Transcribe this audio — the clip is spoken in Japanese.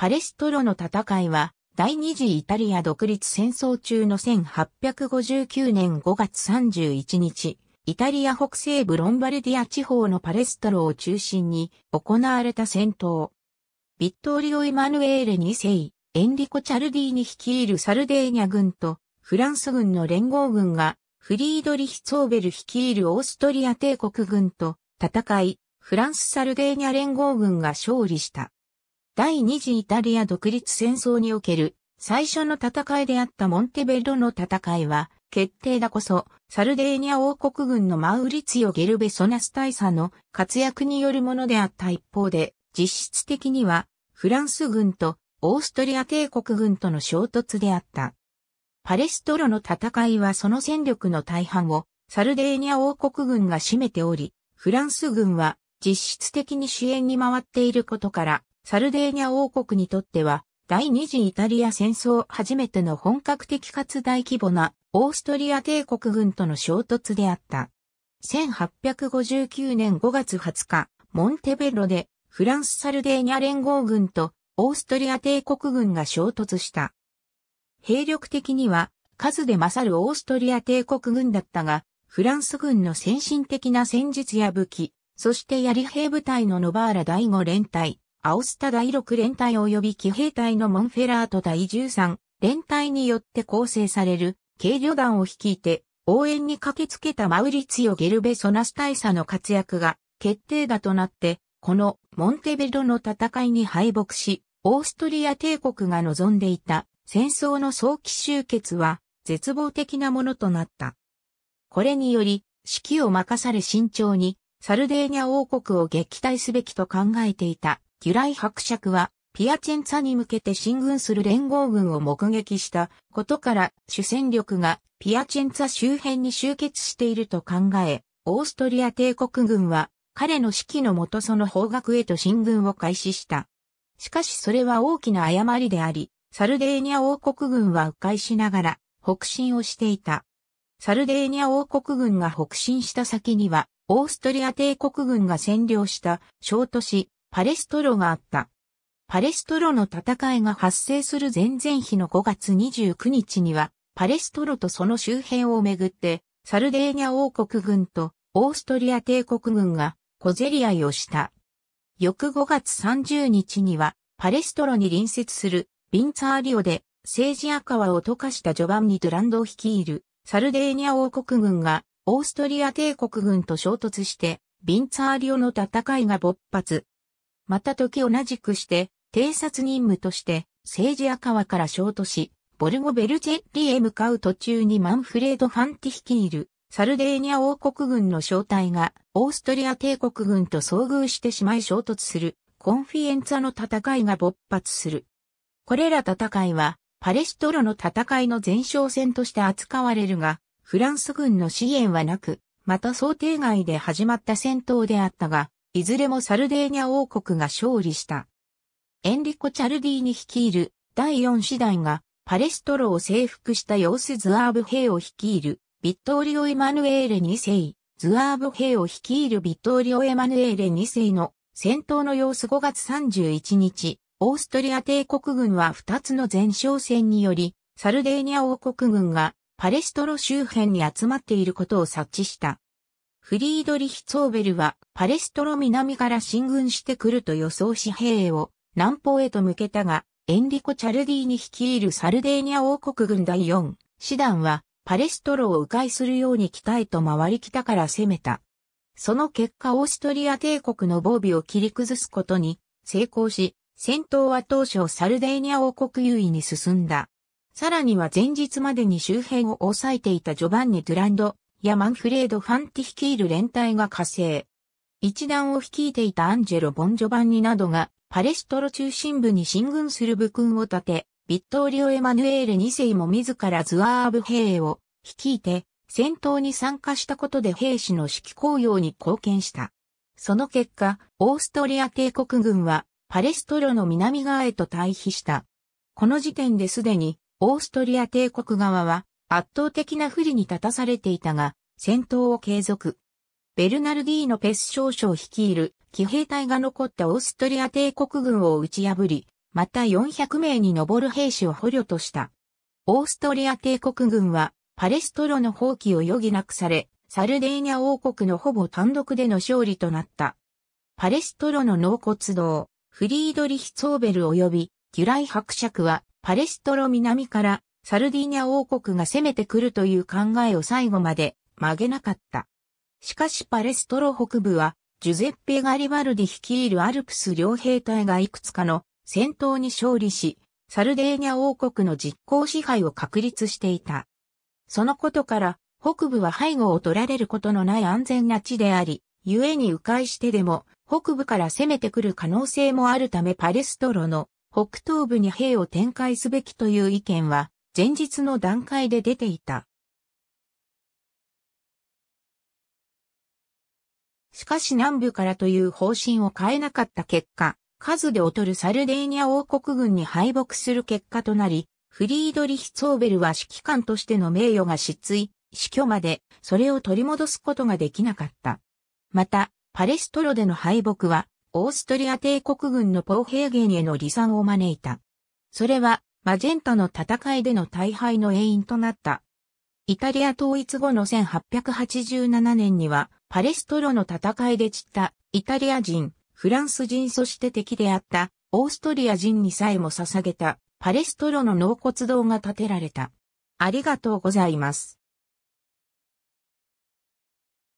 パレストロの戦いは、第二次イタリア独立戦争中の1859年5月31日、イタリア北西部ロンバルディア地方のパレストロを中心に行われた戦闘。ビットーリオ・エマヌエーレ2世、エンリコ・チャルディーニ率いるサルデーニャ軍とフランス軍の連合軍がフリードリヒ・ツォーベル率いるオーストリア帝国軍と戦い、フランス・サルデーニャ連合軍が勝利した。第二次イタリア独立戦争における最初の戦いであったモンテベロの戦いは、決定打こそ、サルデーニャ王国軍のマウリツィオ・ゲルベソナス大佐の活躍によるものであった一方で、実質的には、フランス軍とオーストリア帝国軍との衝突であった。パレストロの戦いはその戦力の大半をサルデーニャ王国軍が占めており、フランス軍は実質的に支援に回っていることから、サルデーニャ王国にとっては、第二次イタリア戦争初めての本格的かつ大規模なオーストリア帝国軍との衝突であった。1859年5月20日、モンテベロでフランス・サルデーニャ連合軍とオーストリア帝国軍が衝突した。兵力的には数で勝るオーストリア帝国軍だったが、フランス軍の先進的な戦術や武器、そして槍兵部隊のノバーラ第5連隊、アオスタ第6連隊及び騎兵隊のモンフェラート第13連隊によって構成される軽旅団を率いて応援に駆けつけたマウリツィオ・ゲルベソナス大佐の活躍が決定打となって、このモンテベロの戦いに敗北し、オーストリア帝国が望んでいた戦争の早期終結は絶望的なものとなった。これにより、指揮を任され慎重にサルデーニャ王国を撃退すべきと考えていたギュライ伯爵はピアチェンツァに向けて進軍する連合軍を目撃したことから主戦力がピアチェンツァ周辺に集結していると考え、オーストリア帝国軍は彼の指揮のもとその方角へと進軍を開始した。しかしそれは大きな誤りであり、サルデーニャ王国軍は迂回しながら北進をしていた。サルデーニャ王国軍が北進した先には、オーストリア帝国軍が占領した小都市パレストロがあった。パレストロの戦いが発生する前々日の5月29日には、パレストロとその周辺をめぐって、サルデーニャ王国軍とオーストリア帝国軍が小競り合いをした。翌5月30日には、パレストロに隣接するヴィンツァーリオで、セージア川を溶かしたジョバンニ・ドゥランドを率いる、サルデーニャ王国軍が、オーストリア帝国軍と衝突して、ヴィンツァーリオの戦いが勃発。また時同じくして、偵察任務として、セージア川から小都市、ボルゴ・ベルチェッリへ向かう途中にマンフレード・ファンティ率いる、サルデーニャ王国軍の小隊が、オーストリア帝国軍と遭遇してしまい衝突する、コンフィエンツァの戦いが勃発する。これら戦いは、パレストロの戦いの前哨戦として扱われるが、フランス軍の支援はなく、また想定外で始まった戦闘であったが、いずれもサルデーニャ王国が勝利した。エンリコ・チャルディーニ率いる第4師団がパレストロを征服した様子ズアーブ兵を率いるビットーリオ・エマヌエーレ2世、ズアーブ兵を率いるビットーリオ・エマヌエーレ2世の戦闘の様子5月31日。オーストリア帝国軍は2つの前哨戦により、サルデーニャ王国軍がパレストロ周辺に集まっていることを察知した。フリードリヒ・ツォーベルはパレストロ南から進軍してくると予想し兵を南方へと向けたが、エンリコ・チャルディーニ率いるサルデーニャ王国軍第4師団はパレストロを迂回するように北へと回り北から攻めた。その結果オーストリア帝国の防備を切り崩すことに成功し、戦闘は当初サルデーニャ王国優位に進んだ。さらには前日までに周辺を抑えていたジョバンニ・ドゥランドやマンフレード・ファンティ率いる連隊が加勢。一団を率いていたアンジェロ・ボンジョバンニなどがパレストロ中心部に進軍する部軍を立て、ビットーリオ・エマヌエーレ2世も自らズアーブ兵を率いて戦闘に参加したことで兵士の指揮公用に貢献した。その結果、オーストリア帝国軍はパレストロの南側へと退避した。この時点ですでにオーストリア帝国側は圧倒的な不利に立たされていたが戦闘を継続。ベルナルディーノ・ペス少将率いる騎兵隊が残ったオーストリア帝国軍を打ち破り、また400名に上る兵士を捕虜とした。オーストリア帝国軍はパレストロの放棄を余儀なくされ、サルデーニャ王国のほぼ単独での勝利となった。パレストロの納骨堂、フリードリヒ・ツォーベル及びギュライ伯爵はパレストロ南からサルディーニャ王国が攻めてくるという考えを最後まで曲げなかった。しかしパレストロ北部はジュゼッペ・ガリバルディ率いるアルプス両兵隊がいくつかの戦闘に勝利し、サルデーニャ王国の実効支配を確立していた。そのことから北部は背後を取られることのない安全な地であり、故に迂回してでも北部から攻めてくる可能性もあるためパレストロの北東部に兵を展開すべきという意見は前日の段階で出ていた。しかし南部からという方針を変えなかった結果、数で劣るサルデーニャ王国軍に敗北する結果となり、フリードリヒ・ツォーベルは指揮官としての名誉が失墜、死去までそれを取り戻すことができなかった。また、パレストロでの敗北は、オーストリア帝国軍のポーヘーゲンへの離散を招いた。それは、マジェンタの戦いでの大敗の遠因となった。イタリア統一後の1887年には、パレストロの戦いで散ったイタリア人、フランス人そして敵であったオーストリア人にさえも捧げたパレストロの納骨堂が建てられた。ありがとうございます。